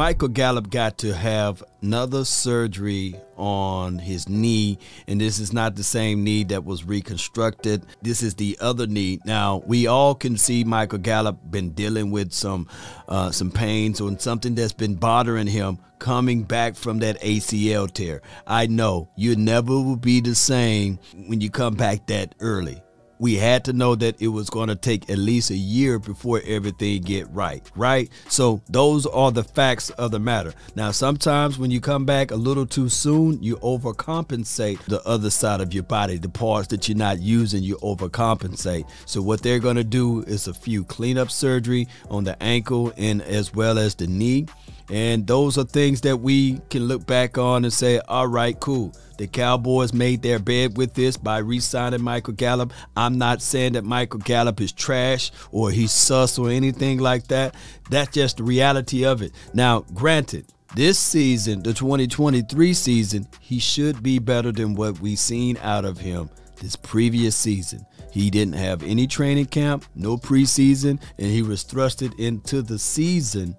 Michael Gallup got to have another surgery on his knee, and this is not the same knee that was reconstructed. This is the other knee. Now, we all can see Michael Gallup been dealing with some pains on something that's been bothering him coming back from that ACL tear. I know you never will be the same when you come back that early. We had to know that it was going to take at least a year before everything get right, right? So those are the facts of the matter. Now, sometimes when you come back a little too soon, you overcompensate the other side of your body, the parts that you're not using, you overcompensate. So what they're going to do is a few cleanup surgery on the ankle and as well as the knee. And those are things that we can look back on and say, all right, cool. The Cowboys made their bed with this by re-signing Michael Gallup. I'm not saying that Michael Gallup is trash or he's sus or anything like that. That's just the reality of it. Now, granted, this season, the 2023 season, he should be better than what we've seen out of him this previous season. He didn't have any training camp, no preseason, and he was thrusted into the season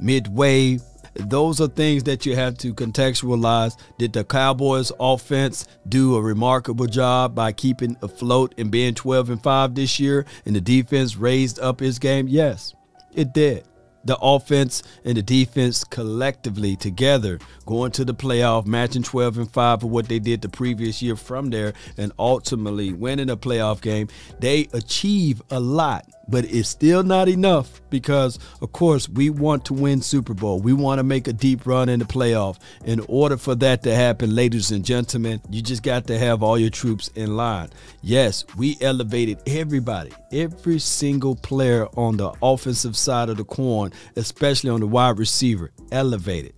midway. Those are things that you have to contextualize. Did the Cowboys offense do a remarkable job by keeping afloat and being 12-5 this year, and the defense raised up its game? Yes, it did. The offense and the defense collectively together going to the playoff, matching 12-5 for what they did the previous year from there, and ultimately winning a playoff game. They achieve a lot, but it's still not enough because, of course, we want to win Super Bowl. We want to make a deep run in the playoff. In order for that to happen, ladies and gentlemen, you just got to have all your troops in line. Yes, we elevated everybody, every single player on the offensive side of the coin, especially on the wide receiver, elevated.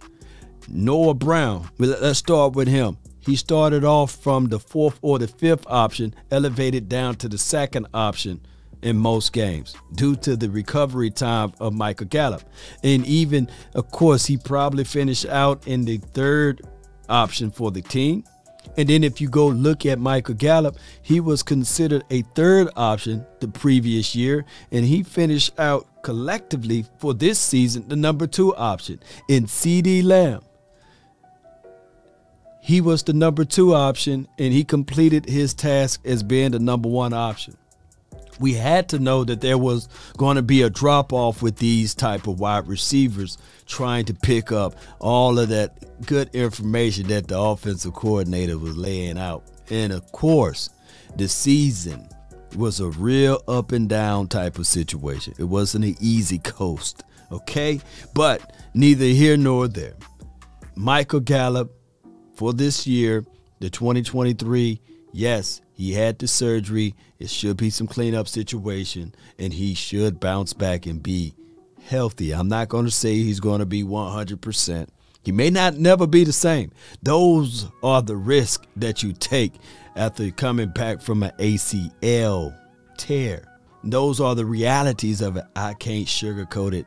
Noah Brown, let's start with him. He started off from the fourth or the fifth option, elevated down to the second option in most games due to the recovery time of Michael Gallup. And even, of course, he probably finished out in the third option for the team. And then if you go look at Michael Gallup, he was considered a third option the previous year, and he finished out collectively for this season the number 2 option in CeeDee Lamb. He was the number 2 option, and he completed his task as being the number 1 option. We had to know that there was going to be a drop-off with these type of wide receivers trying to pick up all of that good information that the offensive coordinator was laying out. And, of course, the season was a real up-and-down type of situation. It wasn't an easy coast, okay? But neither here nor there. Michael Gallup, for this year, the 2023, yes, he had the surgery. It should be some cleanup situation, and he should bounce back and be healthy. I'm not going to say he's going to be 100%. He may not never be the same. Those are the risks that you take after coming back from an ACL tear. Those are the realities of it. I can't sugarcoat it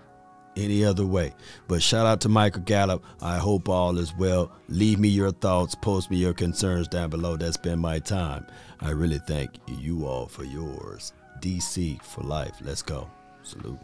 any other way. But shout out to Michael Gallup. I hope all is well. Leave me your thoughts. Post me your concerns down below. That's been my time. I really thank you all for yours. DC for life. Let's go. Salute.